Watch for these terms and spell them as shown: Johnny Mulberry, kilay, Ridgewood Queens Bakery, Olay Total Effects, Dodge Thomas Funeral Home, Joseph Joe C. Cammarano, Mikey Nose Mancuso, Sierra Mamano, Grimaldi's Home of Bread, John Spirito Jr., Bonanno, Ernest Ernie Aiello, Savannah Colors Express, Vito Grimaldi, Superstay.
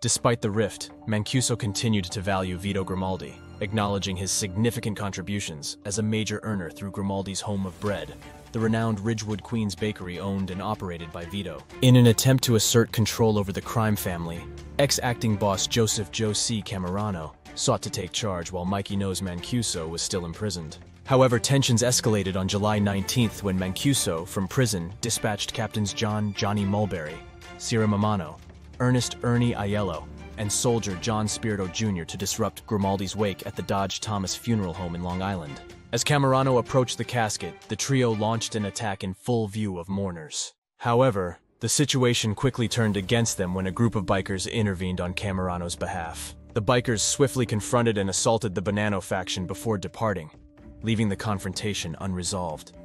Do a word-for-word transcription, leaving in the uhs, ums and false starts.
Despite the rift, Mancuso continued to value Vito Grimaldi, acknowledging his significant contributions as a major earner through Grimaldi's Home of Bread, the renowned Ridgewood Queens Bakery owned and operated by Vito. In an attempt to assert control over the crime family, ex-acting boss Joseph Joe C. Cammarano sought to take charge while Mikey Nose Mancuso was still imprisoned. However, tensions escalated on July nineteenth when Mancuso, from prison, dispatched Captains John Johnny Mulberry, Sierra Mamano, Ernest Ernie Aiello, and soldier John Spirito Junior to disrupt Grimaldi's wake at the Dodge Thomas Funeral Home in Long Island. As Cammarano approached the casket, the trio launched an attack in full view of mourners. However, the situation quickly turned against them when a group of bikers intervened on Cammarano's behalf. The bikers swiftly confronted and assaulted the Bonanno faction before departing, leaving the confrontation unresolved.